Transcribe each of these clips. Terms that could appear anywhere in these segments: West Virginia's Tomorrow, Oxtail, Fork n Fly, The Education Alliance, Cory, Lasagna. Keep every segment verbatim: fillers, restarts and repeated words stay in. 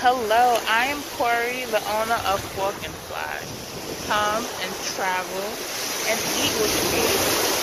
Hello, I am Corey, the owner of Fork n Fly. Come and travel and eat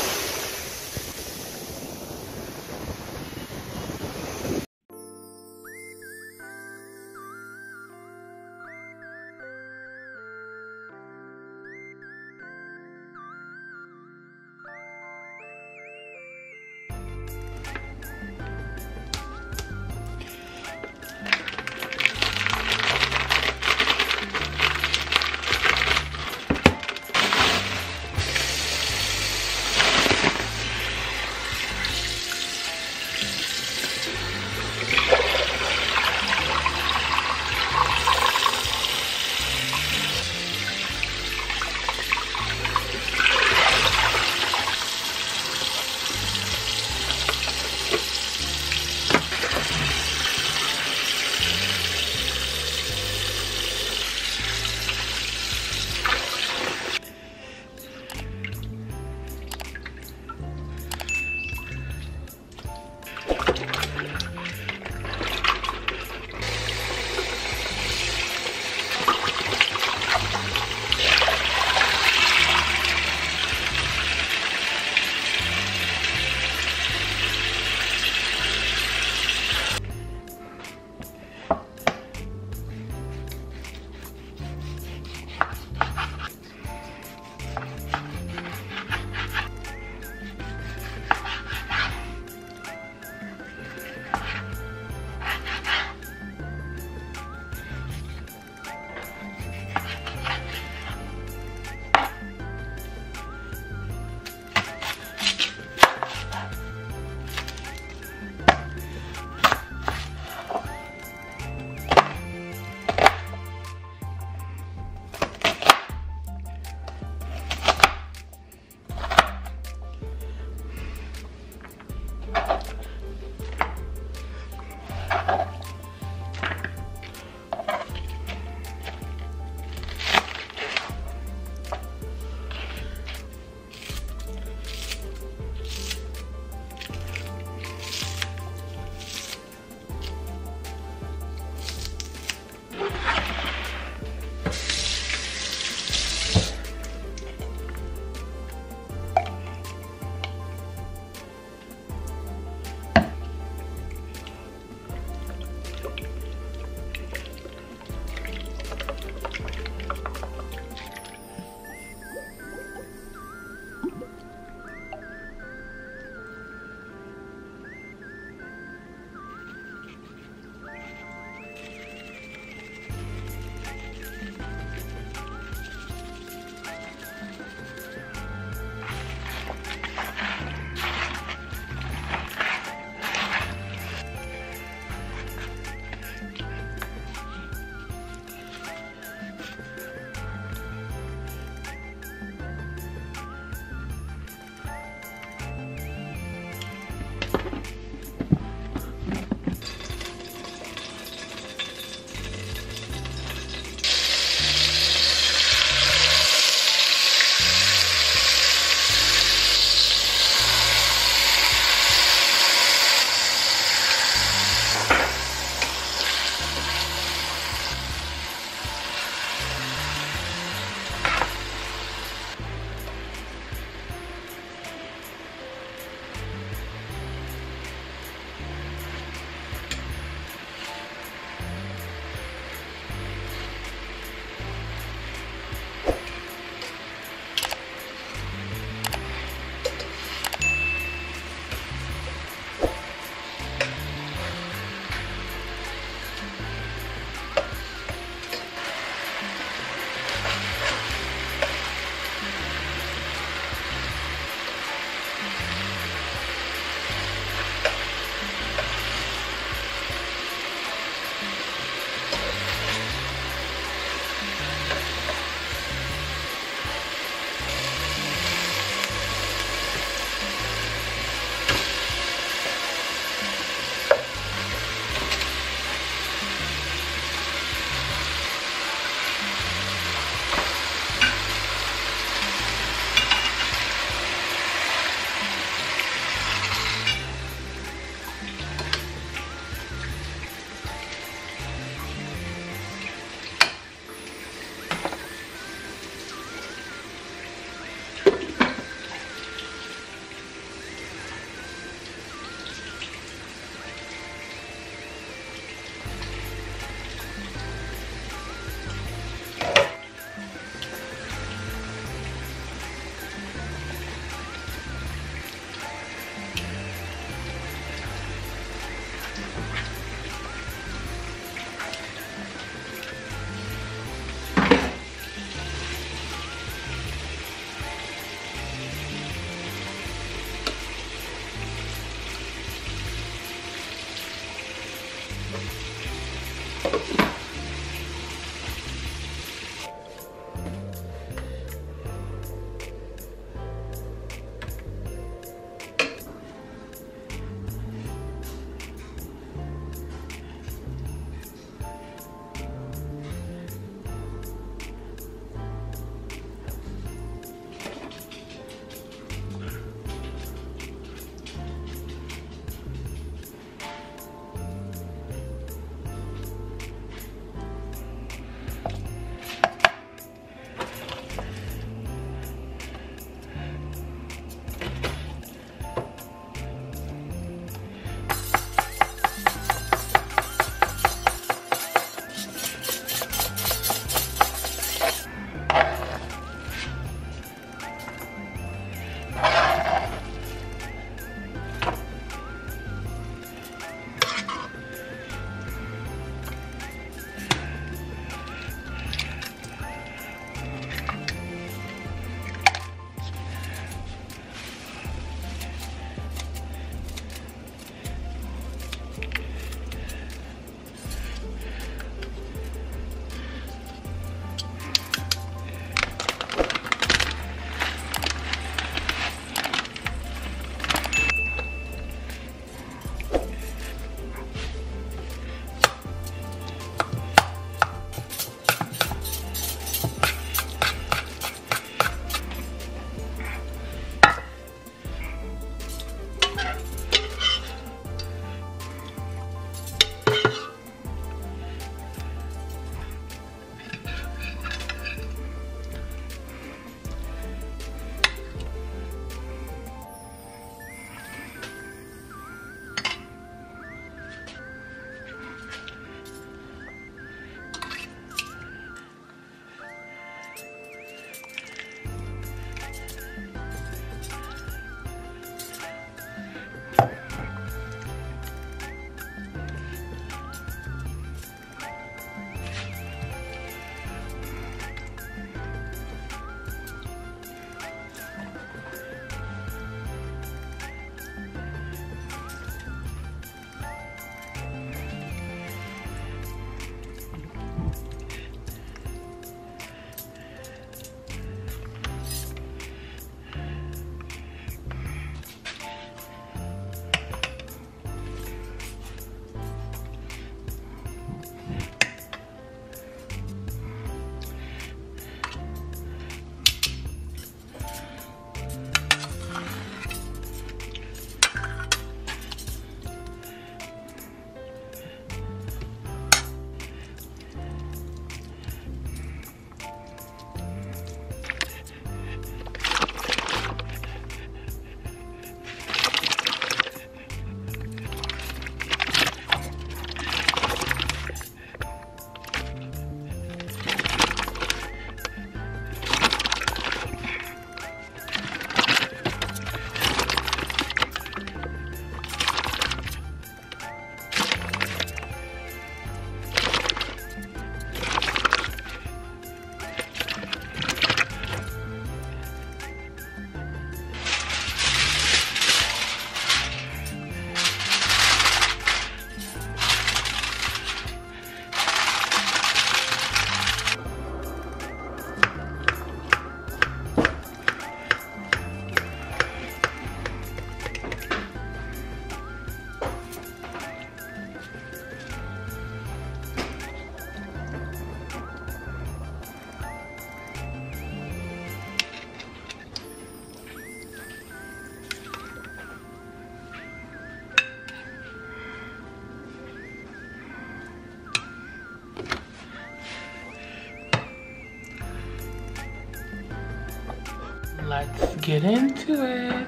Let's get into it.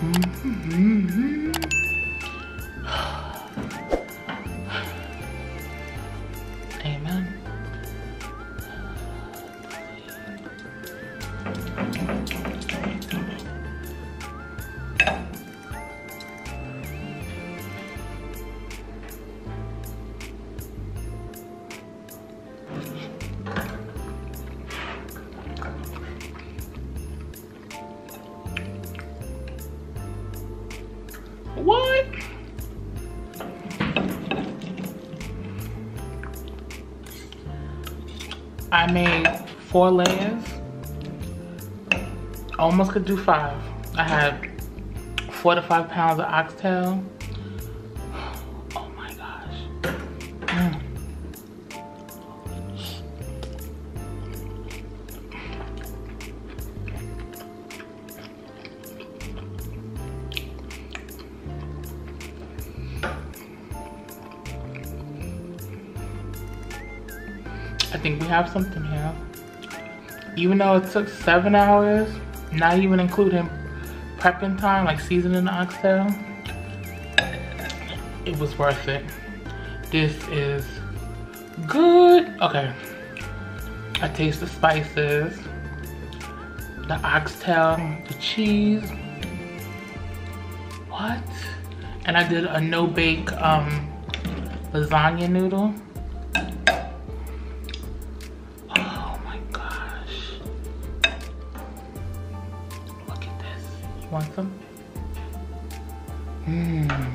Mm-hmm, mm-hmm. Amen. I made four layers. I almost could do five. I had four to five pounds of oxtail. Oh my gosh. Mm. I think we have something here. Even though it took seven hours, not even including prepping time, like seasoning the oxtail, it was worth it. This is good. Okay, I taste the spices, the oxtail, the cheese. What? And I did a no-bake um, lasagna noodle. Want some? Mmm.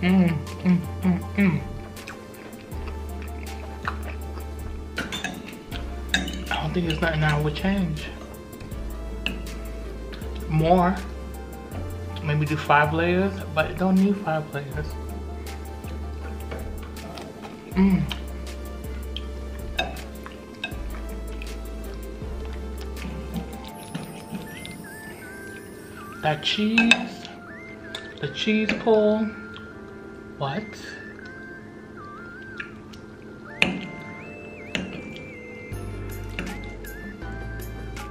Mmm, mmm, mmm, mmm. I don't think there's nothing I would change. More. Maybe do five layers, but it don't need five layers. Mmm. That cheese, the cheese pull, what?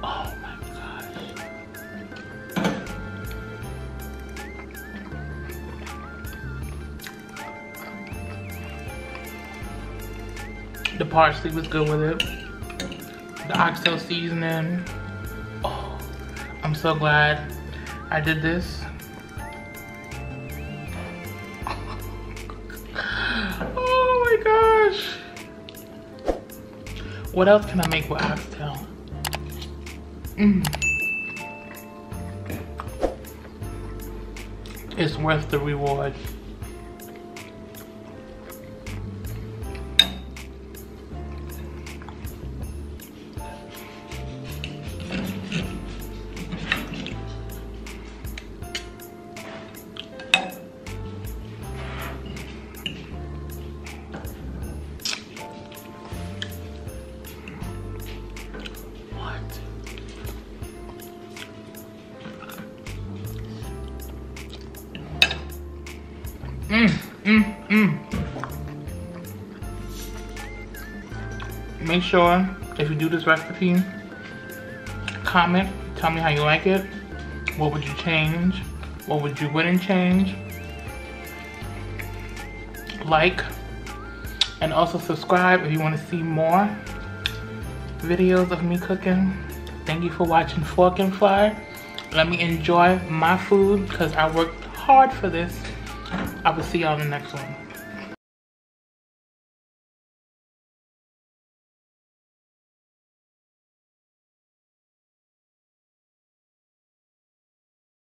Oh my gosh. The parsley was good with it. The oxtail seasoning. Oh, I'm so glad I did this. Oh my gosh. What else can I make with oxtail? Mm. It's worth the reward. Mmm, mmm, mmm. Make sure if you do this recipe, comment, tell me how you like it. What would you change? What would you wouldn't change? Like, and also subscribe if you want to see more videos of me cooking. Thank you for watching Fork and Fly. Let me enjoy my food because I worked hard for this. I will see y'all in the next one.